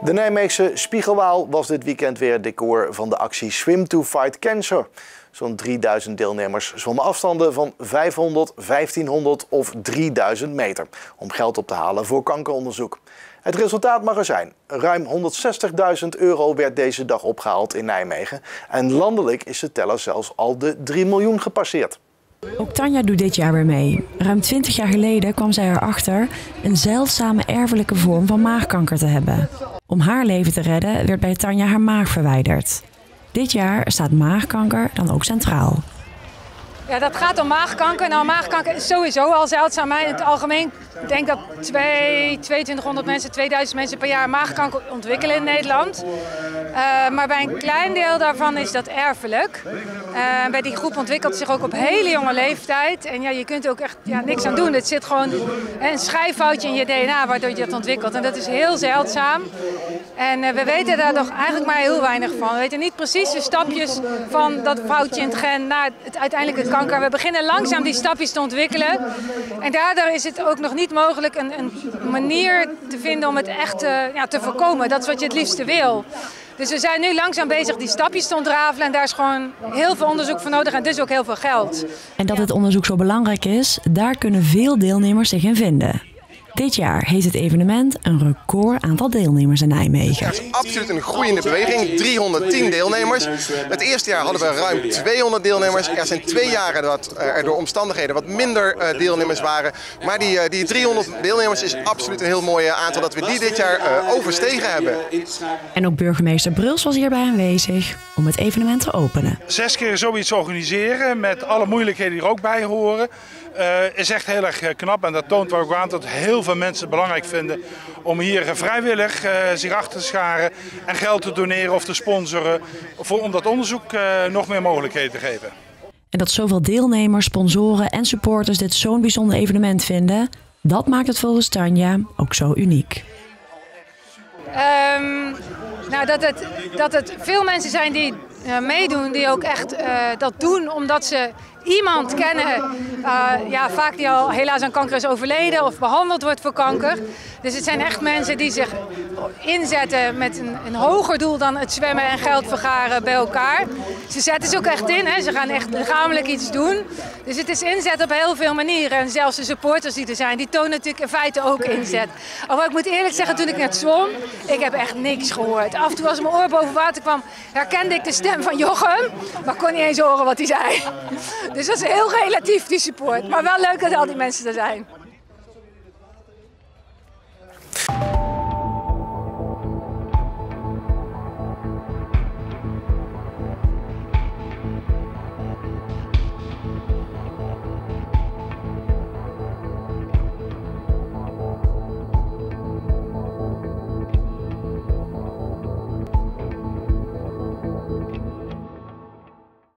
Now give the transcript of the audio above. De Nijmeegse Spiegelwaal was dit weekend weer het decor van de actie Swim to Fight Cancer. Zo'n 3000 deelnemers zwommen afstanden van 500, 1500 of 3000 meter om geld op te halen voor kankeronderzoek. Het resultaat mag er zijn. Ruim €160.000 werd deze dag opgehaald in Nijmegen en landelijk is de teller zelfs al de 3 miljoen gepasseerd. Ook Tanja doet dit jaar weer mee. Ruim 20 jaar geleden kwam zij erachter een zeldzame erfelijke vorm van maagkanker te hebben. Om haar leven te redden werd bij Tanja haar maag verwijderd. Dit jaar staat maagkanker dan ook centraal. Ja, dat gaat om maagkanker. Nou, maagkanker is sowieso al zeldzaam. In het algemeen, ik denk dat 2000 mensen per jaar maagkanker ontwikkelen in Nederland. Maar bij een klein deel daarvan is dat erfelijk. Bij die groep ontwikkelt zich ook op hele jonge leeftijd. En ja, je kunt er ook echt niks aan doen. Het zit gewoon een schijffoutje in je DNA waardoor je dat ontwikkelt. En dat is heel zeldzaam. En we weten daar nog eigenlijk maar heel weinig van. We weten niet precies de stapjes van dat foutje in het gen naar het uiteindelijke kanker. We beginnen langzaam die stapjes te ontwikkelen. En daardoor is het ook nog niet mogelijk een manier te vinden om het echt te voorkomen. Dat is wat je het liefste wil. Dus we zijn nu langzaam bezig die stapjes te ontrafelen en daar is gewoon heel veel onderzoek voor nodig en dus ook heel veel geld. En dat het onderzoek zo belangrijk is, daar kunnen veel deelnemers zich in vinden. Dit jaar heeft het evenement een record aantal deelnemers in Nijmegen. Het is absoluut een groeiende beweging, 310 deelnemers. Het eerste jaar hadden we ruim 200 deelnemers. Er zijn 2 jaren dat er door omstandigheden wat minder deelnemers waren. Maar die 300 deelnemers is absoluut een heel mooi aantal dat we die dit jaar overstegen hebben. En ook burgemeester Bruls was hierbij aanwezig om het evenement te openen. 6 keer zoiets organiseren met alle moeilijkheden die er ook bij horen is echt heel erg knap. En dat toont ook aan dat heel veel mensen het belangrijk vinden om hier vrijwillig zich achter te scharen en geld te doneren of te sponsoren om dat onderzoek nog meer mogelijkheden te geven. En dat zoveel deelnemers, sponsoren en supporters dit zo'n bijzonder evenement vinden, dat maakt het volgens Tanja ook zo uniek. Dat het veel mensen zijn die meedoen, die ook echt dat doen omdat ze iemand kennen, vaak die al helaas aan kanker is overleden of behandeld wordt voor kanker. Dus het zijn echt mensen die zich inzetten met een hoger doel dan het zwemmen en geld vergaren bij elkaar. Ze zetten ze ook echt in, hè. Ze gaan echt lichamelijk iets doen. Dus het is inzet op heel veel manieren. En zelfs de supporters die er zijn, die tonen natuurlijk in feite ook inzet. Alhoewel, ik moet eerlijk zeggen, toen ik net zwom, ik heb echt niks gehoord. Af en toe als mijn oor boven water kwam, herkende ik de stem van Jochem, maar kon niet eens horen wat hij zei. Dus dat is heel relatief, die support. Maar wel leuk dat al die mensen er zijn.